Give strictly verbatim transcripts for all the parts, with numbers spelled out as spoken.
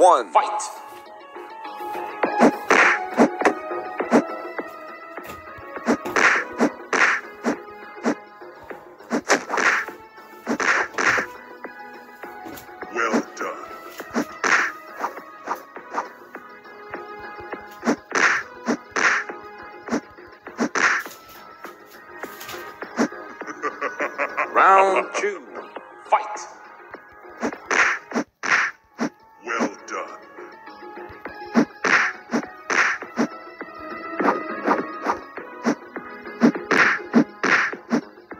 one. Fight! Well done. Round two. Fight! Well done.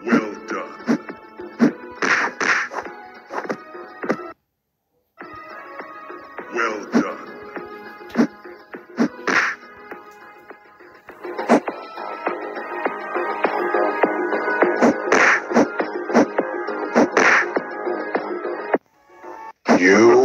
Well done. Well done. You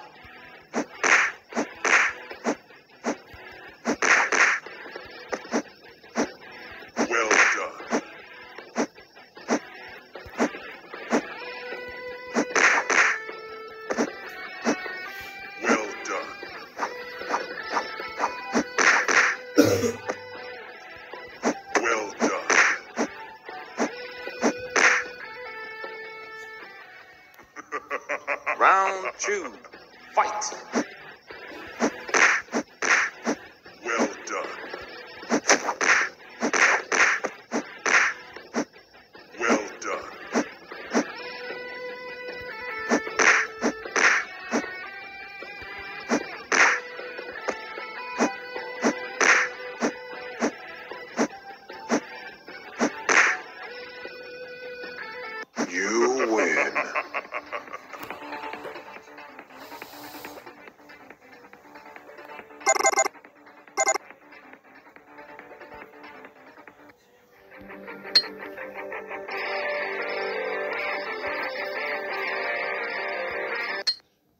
Well done. Round two. Fight. Well done. Well done. You win.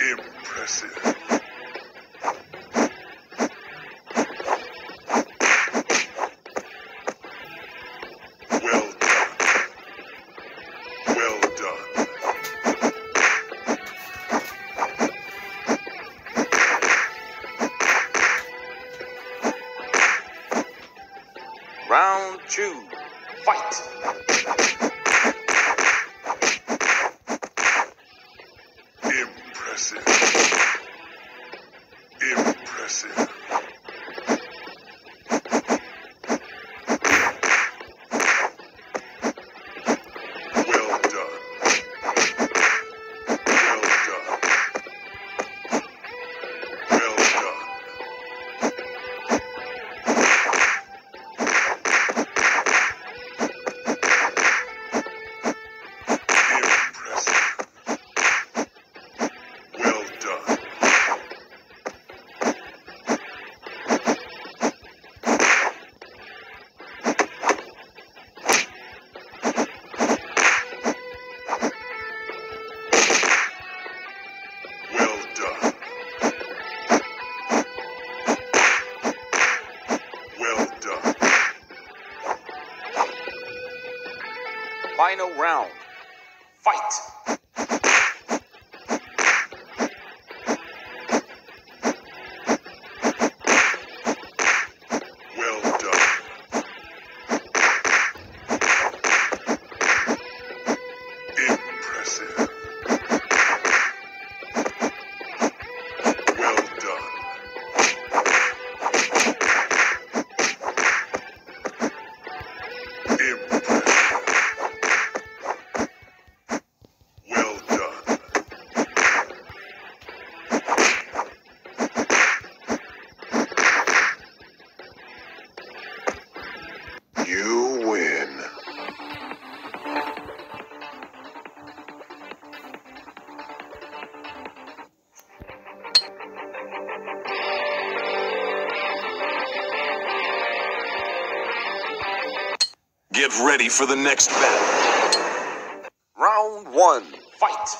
Impressive. Well done. Well done. Round two, fight. Impressive. Impressive. Well done. Well done. Well done. Impressive. Final round. Fight! Well done. Impressive. Well done. Get ready for the next battle. Round one, fight.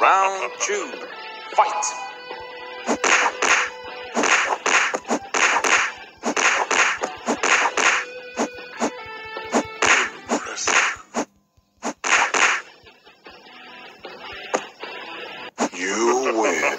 Round two, fight. Impressive. You win.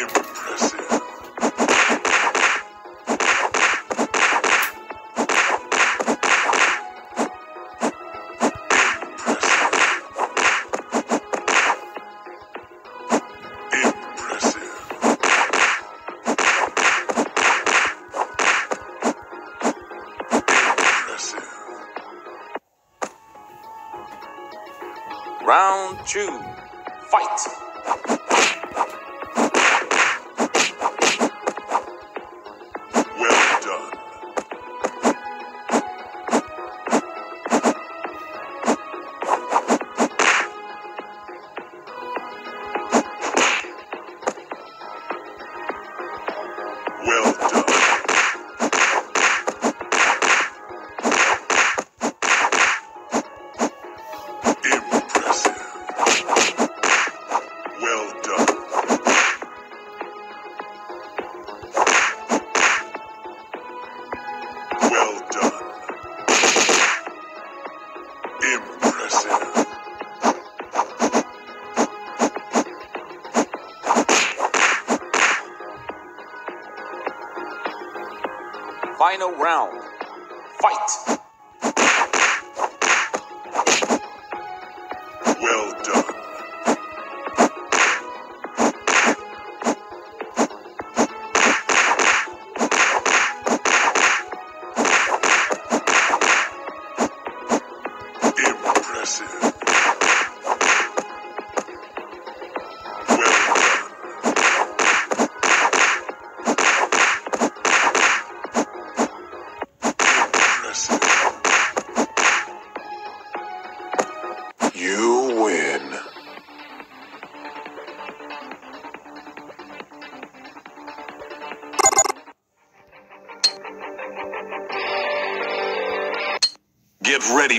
Impressive. Round two, fight! Well done. Well done. Final round, fight! Well done. Impressive. You win. Get ready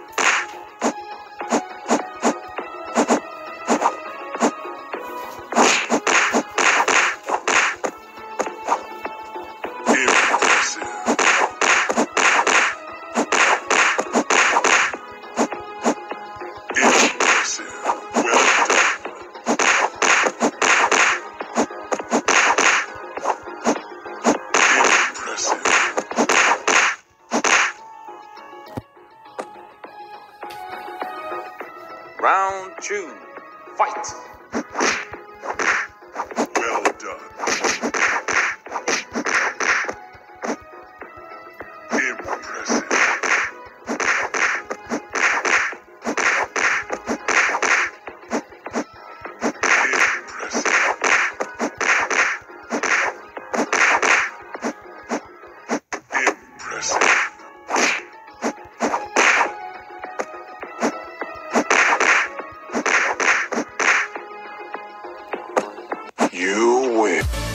Round two, fight! Well done. Impressive. You win.